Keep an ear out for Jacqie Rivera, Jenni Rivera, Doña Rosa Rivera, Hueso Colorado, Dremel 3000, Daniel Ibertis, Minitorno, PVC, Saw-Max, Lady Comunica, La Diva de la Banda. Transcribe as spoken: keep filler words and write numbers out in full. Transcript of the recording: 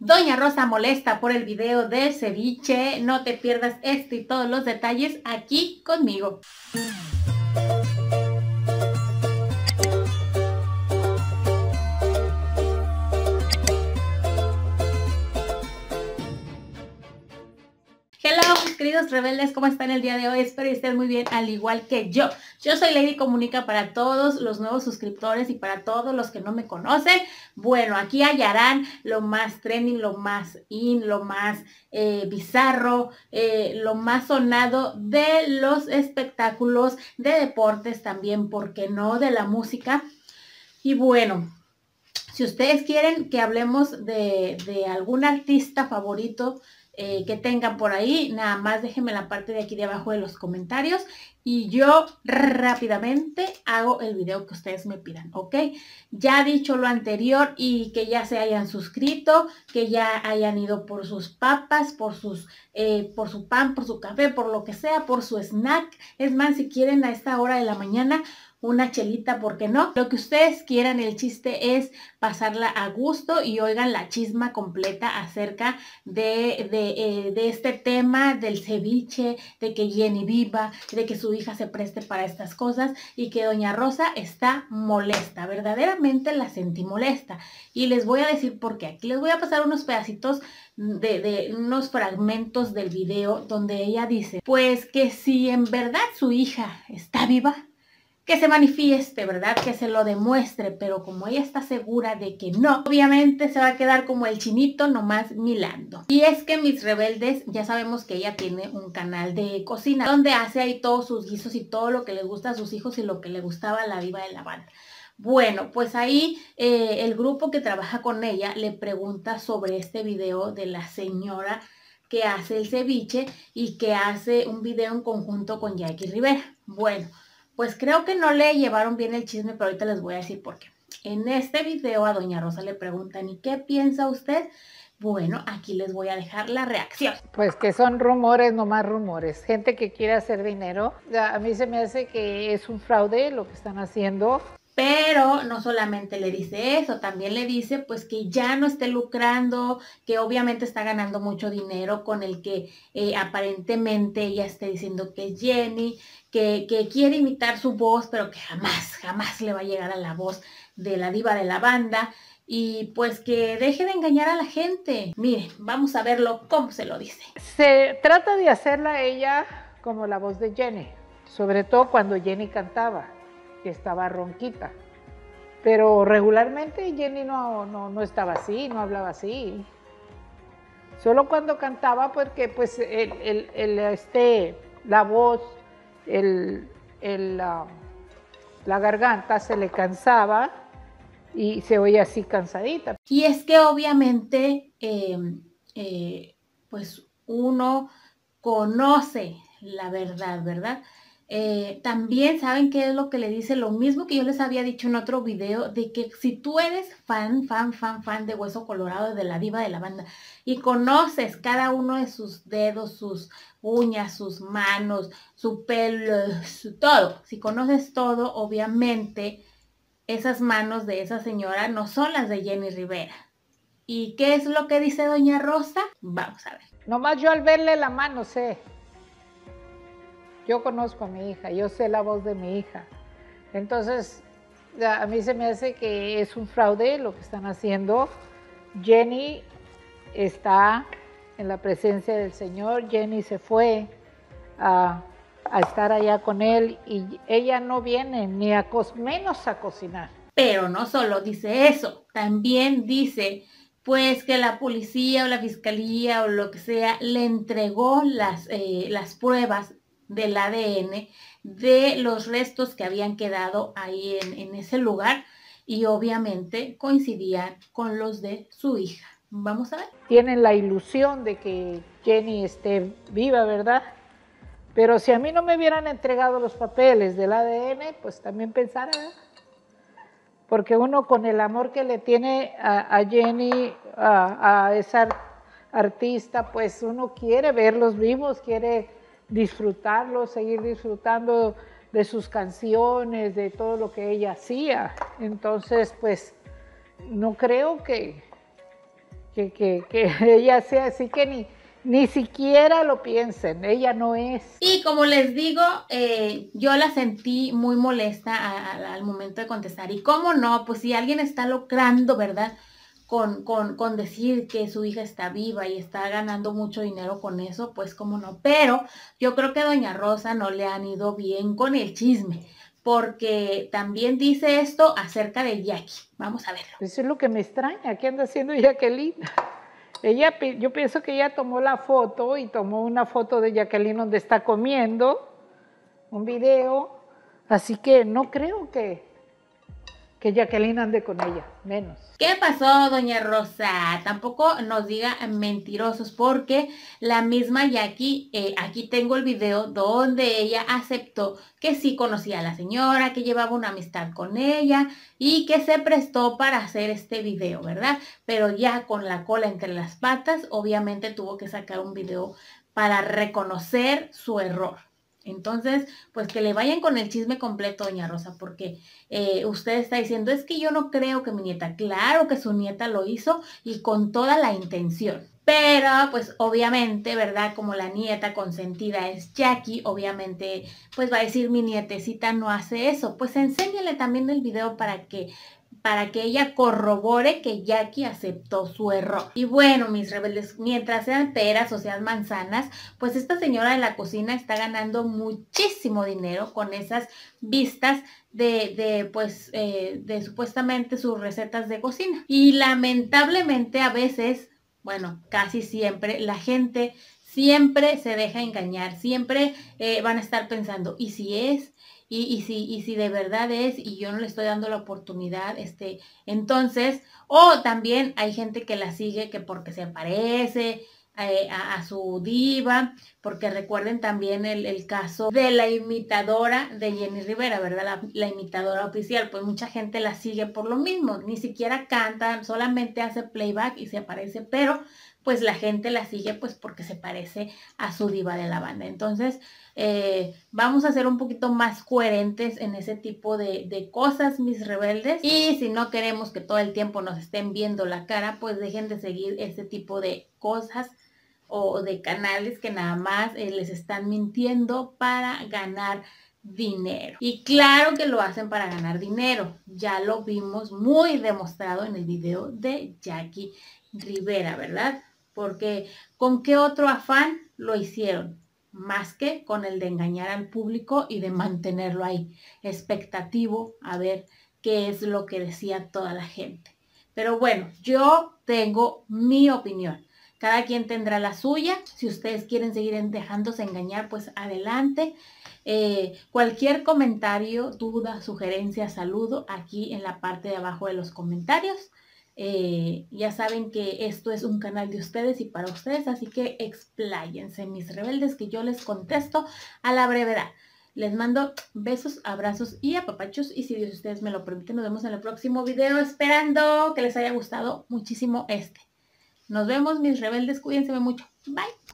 Doña Rosa molesta por el video del ceviche. No te pierdas esto y todos los detalles aquí conmigo. Hello, mis queridos rebeldes, ¿cómo están el día de hoy? Espero que estén muy bien, al igual que yo. Yo soy Lady Comunica para todos los nuevos suscriptores y para todos los que no me conocen. Bueno, aquí hallarán lo más trending, lo más in, lo más eh, bizarro, eh, lo más sonado de los espectáculos, de deportes también, ¿por qué no? De la música. Y bueno, si ustedes quieren que hablemos de, de algún artista favorito, Eh, que tengan por ahí, nada más déjenme la parte de aquí de abajo de los comentarios y yo rápidamente hago el video que ustedes me pidan, ¿ok? Ya dicho lo anterior y que ya se hayan suscrito, que ya hayan ido por sus papas, por sus, eh, por su pan, por su café, por lo que sea, por su snack. Es más, si quieren a esta hora de la mañana, una chelita, ¿por qué no? Lo que ustedes quieran, el chiste es pasarla a gusto y oigan la chisma completa acerca de, de, eh, de este tema, del ceviche, de que Jenni viva, de que su hija se preste para estas cosas y que Doña Rosa está molesta, verdaderamente la sentí molesta. Y les voy a decir por qué. Aquí les voy a pasar unos pedacitos de, de unos fragmentos del video donde ella dice, pues que si en verdad su hija está viva, que se manifieste, ¿verdad? Que se lo demuestre, pero como ella está segura de que no, obviamente se va a quedar como el chinito nomás milando. Y es que mis rebeldes, ya sabemos que ella tiene un canal de cocina donde hace ahí todos sus guisos y todo lo que le gusta a sus hijos y lo que le gustaba a la diva de la banda. Bueno, pues ahí eh, el grupo que trabaja con ella le pregunta sobre este video de la señora que hace el ceviche y que hace un video en conjunto con Jacqie Rivera. Bueno, pues creo que no le llevaron bien el chisme, pero ahorita les voy a decir por qué. En este video a Doña Rosa le preguntan, ¿y qué piensa usted? Bueno, aquí les voy a dejar la reacción. Pues que son rumores, no más rumores. Gente que quiere hacer dinero. A mí se me hace que es un fraude lo que están haciendo. Pero no solamente le dice eso, también le dice pues que ya no esté lucrando, que obviamente está ganando mucho dinero con el que eh, aparentemente ella esté diciendo que es Jenni, que, que quiere imitar su voz, pero que jamás, jamás le va a llegar a la voz de la diva de la banda. Y pues que deje de engañar a la gente. Miren, vamos a verlo cómo se lo dice. Se trata de hacerla ella como la voz de Jenni, sobre todo cuando Jenni cantaba, que estaba ronquita. Pero regularmente Jenni no, no, no estaba así, no hablaba así. Solo cuando cantaba, porque pues el, el, el, este, la voz, el, el, la, la garganta se le cansaba y se oía así cansadita. Y es que obviamente, eh, eh, pues uno conoce la verdad, ¿verdad? Eh, también saben qué es lo que le dice, lo mismo que yo les había dicho en otro video, de que si tú eres fan, fan, fan, fan de Hueso Colorado, de la diva de la banda, y conoces cada uno de sus dedos, sus uñas, sus manos, su pelo, su todo, si conoces todo, obviamente esas manos de esa señora no son las de Jenni Rivera. ¿Y qué es lo que dice Doña Rosa? Vamos a ver. Nomás yo al verle la mano sé. Yo conozco a mi hija, yo sé la voz de mi hija. Entonces, a mí se me hace que es un fraude lo que están haciendo. Jenni está en la presencia del Señor. Jenni se fue a, a estar allá con él y ella no viene ni a cos, menos a cocinar. Pero no solo dice eso, también dice pues que la policía o la fiscalía o lo que sea le entregó las, eh, las pruebas del A D N, de los restos que habían quedado ahí en, en ese lugar y obviamente coincidían con los de su hija. Vamos a ver. Tienen la ilusión de que Jenni esté viva, ¿verdad? Pero si a mí no me hubieran entregado los papeles del A D N, pues también pensara, porque uno con el amor que le tiene a, a Jenni, a, a esa artista, pues uno quiere verlos vivos, quiere disfrutarlos, seguir disfrutando de sus canciones, de todo lo que ella hacía. Entonces, pues, no creo que, que, que, que ella sea así, que ni, ni siquiera lo piensen, ella no es. Y como les digo, eh, yo la sentí muy molesta a, a, al momento de contestar. Y cómo no, pues si alguien está logrando, ¿verdad?, Con, con, con decir que su hija está viva y está ganando mucho dinero con eso, pues cómo no. Pero yo creo que a Doña Rosa no le han ido bien con el chisme, porque también dice esto acerca de Jacqie. Vamos a verlo. Eso es lo que me extraña, ¿qué anda haciendo Jacqueline? Ella, yo pienso que ella tomó la foto y tomó una foto de Jacqueline donde está comiendo, un video, así que no creo que... que Jacqueline ande con ella, menos. ¿Qué pasó, Doña Rosa? Tampoco nos diga mentirosos, porque la misma Jacqie, eh, aquí tengo el video donde ella aceptó que sí conocía a la señora, que llevaba una amistad con ella y que se prestó para hacer este video, ¿verdad? Pero ya con la cola entre las patas, obviamente tuvo que sacar un video para reconocer su error. Entonces, pues que le vayan con el chisme completo, Doña Rosa, porque eh, usted está diciendo, es que yo no creo que mi nieta, claro que su nieta lo hizo y con toda la intención. Pero, pues, obviamente, ¿verdad? Como la nieta consentida es Jacqie, obviamente, pues va a decir, mi nietecita no hace eso. Pues enséñale también el video para que... para que ella corrobore que Jacqie aceptó su error. Y bueno, mis rebeldes, mientras sean peras o sean manzanas, pues esta señora de la cocina está ganando muchísimo dinero con esas vistas de, de pues, eh, de supuestamente sus recetas de cocina. Y lamentablemente a veces, bueno, casi siempre, la gente siempre se deja engañar, siempre eh, van a estar pensando, ¿y si es? Y, y, si, y si de verdad es, y yo no le estoy dando la oportunidad, este, entonces, o también hay gente que la sigue que porque se parece eh, a, a su diva, porque recuerden también el, el caso de la imitadora de Jenni Rivera, ¿verdad? La, la imitadora oficial, pues mucha gente la sigue por lo mismo, ni siquiera canta, solamente hace playback y se parece, pero... pues la gente la sigue pues porque se parece a su diva de la banda. Entonces, eh, vamos a ser un poquito más coherentes en ese tipo de, de cosas, mis rebeldes. Y si no queremos que todo el tiempo nos estén viendo la cara, pues dejen de seguir ese tipo de cosas o de canales que nada más eh, les están mintiendo para ganar dinero. Y claro que lo hacen para ganar dinero. Ya lo vimos muy demostrado en el video de Jacqie Rivera, ¿verdad? Porque ¿con qué otro afán lo hicieron? Más que con el de engañar al público y de mantenerlo ahí, expectativo, a ver qué es lo que decía toda la gente. Pero bueno, yo tengo mi opinión. Cada quien tendrá la suya. Si ustedes quieren seguir dejándose engañar, pues adelante. Eh, cualquier comentario, duda, sugerencia, saludo aquí en la parte de abajo de los comentarios. Eh, ya saben que esto es un canal de ustedes y para ustedes, así que expláyense, mis rebeldes, que yo les contesto a la brevedad. Les mando besos, abrazos y apapachos, y si Dios ustedes me lo permiten, nos vemos en el próximo video, esperando que les haya gustado muchísimo este. Nos vemos, mis rebeldes, cuídense mucho. Bye.